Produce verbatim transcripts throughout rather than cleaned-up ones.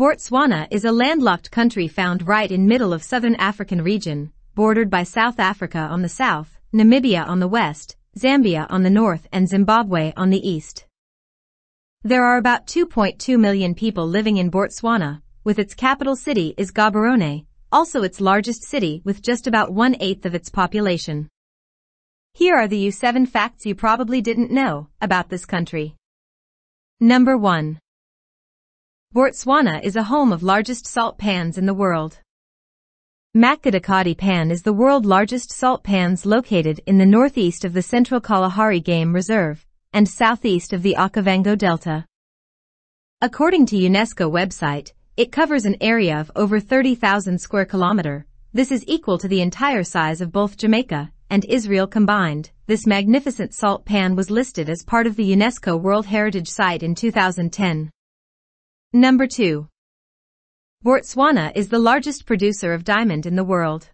Botswana is a landlocked country found right in middle of southern African region, bordered by South Africa on the south, Namibia on the west, Zambia on the north and Zimbabwe on the east. There are about two point two million people living in Botswana, with its capital city is Gaborone, also its largest city with just about one-eighth of its population. Here are the U seven facts you probably didn't know about this country. Number one. Botswana is a home of largest salt pans in the world. Makgadikgadi Pan is the world's largest salt pans located in the northeast of the Central Kalahari Game Reserve and southeast of the Okavango Delta. According to UNESCO website, it covers an area of over thirty thousand square kilometer. This is equal to the entire size of both Jamaica and Israel combined. This magnificent salt pan was listed as part of the UNESCO World Heritage Site in two thousand ten. Number two. Botswana is the largest producer of diamond in the world.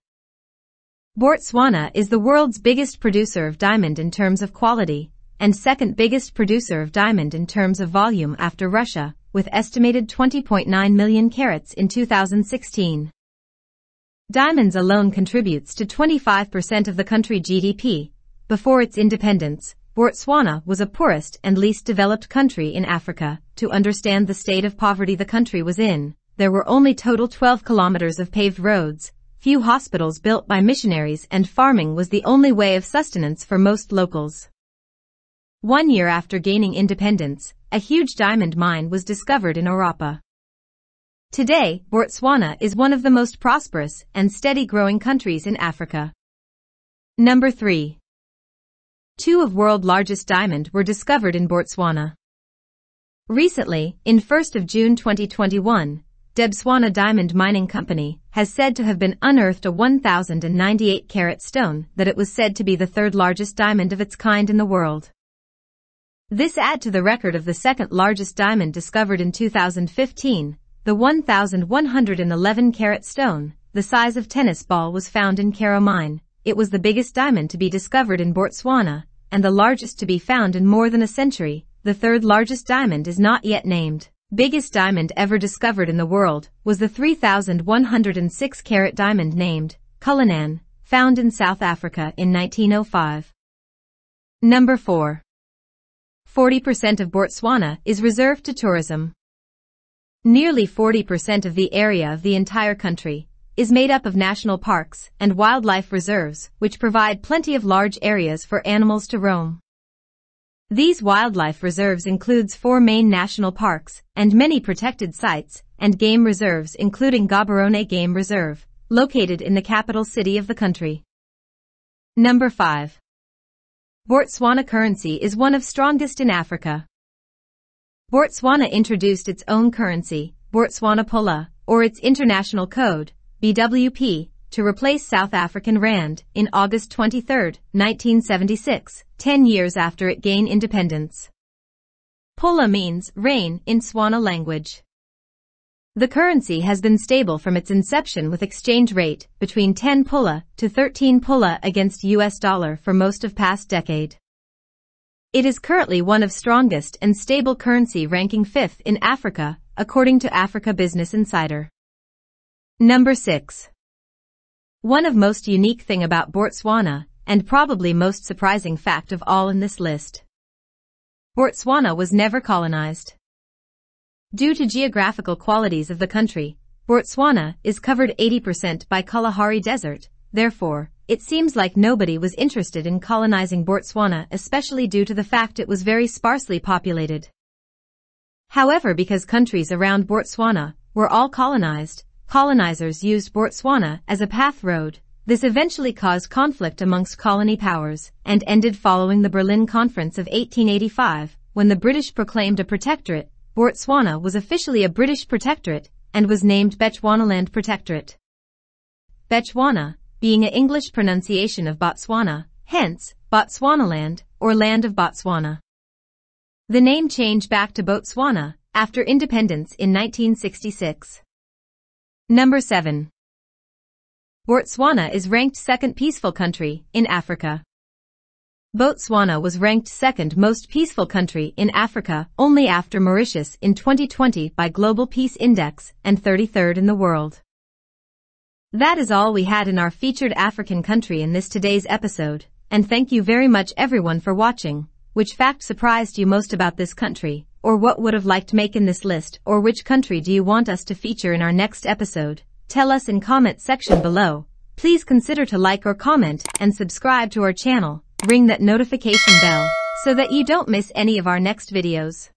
Botswana is the world's biggest producer of diamond in terms of quality, and second biggest producer of diamond in terms of volume after Russia, with estimated twenty point nine million carats in two thousand sixteen. Diamonds alone contributes to twenty-five percent of the country's G D P. Before its independence, Botswana was a poorest and least developed country in Africa. To understand the state of poverty the country was in, there were only total twelve kilometers of paved roads, few hospitals built by missionaries, and farming was the only way of sustenance for most locals. One year after gaining independence, a huge diamond mine was discovered in Orapa. Today, Botswana is one of the most prosperous and steady growing countries in Africa. Number three. Two of world's largest diamonds were discovered in Botswana. Recently, in first of June twenty twenty-one, Debswana Diamond Mining Company has said to have been unearthed a one thousand ninety-eight carat stone that it was said to be the third largest diamond of its kind in the world. This adds to the record of the second largest diamond discovered in two thousand fifteen, the one thousand one hundred eleven carat stone, the size of tennis ball was found in Karo Mine. It was the biggest diamond to be discovered in Botswana, and the largest to be found in more than a century. The third largest diamond is not yet named. Biggest diamond ever discovered in the world was the three thousand one hundred six carat diamond named Cullinan, found in South Africa in nineteen oh five. Number four. forty percent of Botswana is reserved to tourism. Nearly forty percent of the area of the entire country is made up of national parks and wildlife reserves, which provide plenty of large areas for animals to roam. These wildlife reserves includes four main national parks and many protected sites and game reserves, including Gaborone Game Reserve, located in the capital city of the country. Number five. Botswana currency is one of strongest in Africa. Botswana introduced its own currency, Botswana Pula, or its international code, B W P, to replace South African rand in August twenty-third, nineteen seventy-six, ten years after it gained independence. Pula means rain in Swana language. The currency has been stable from its inception with exchange rate between ten pula to thirteen pula against U S dollar for most of past decade. It is currently one of strongest and stable currency, ranking fifth in Africa, according to Africa Business Insider. Number six. One of most unique thing about Botswana, and probably most surprising fact of all in this list. Botswana was never colonized. Due to geographical qualities of the country, Botswana is covered eighty percent by Kalahari Desert. Therefore, it seems like nobody was interested in colonizing Botswana, especially due to the fact it was very sparsely populated. However, because countries around Botswana were all colonized, colonizers used Botswana as a path road. This eventually caused conflict amongst colony powers and ended following the Berlin Conference of eighteen eighty-five, when the British proclaimed a protectorate. Botswana was officially a British protectorate and was named Bechuanaland Protectorate. Bechuana, being an English pronunciation of Botswana, hence Botswanaland or Land of Botswana. The name changed back to Botswana after independence in nineteen sixty-six. Number seven. Botswana is ranked second peaceful country in Africa. Botswana was ranked second most peaceful country in Africa only after Mauritius in twenty twenty by Global Peace Index and thirty-third in the world. That is all we had in our featured African country in this today's episode, and thank you very much everyone for watching. Which fact surprised you most about this country, or what would have liked make in this list, or which country do you want us to feature in our next episode? Tell us in comment section below. Please consider to like or comment and subscribe to our channel, ring that notification bell, so that you don't miss any of our next videos.